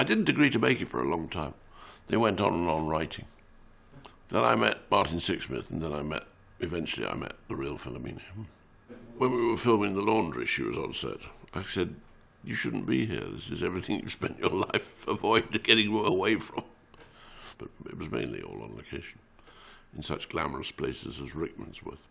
I didn't agree to make it for a long time. They went on and on writing. Then I met Martin Sixsmith, and then eventually I met the real Philomena. When we were filming The Laundry, she was on set. I said, you shouldn't be here. This is everything you've spent your life avoiding getting away from. But it was mainly all on location, in such glamorous places as Rickmansworth.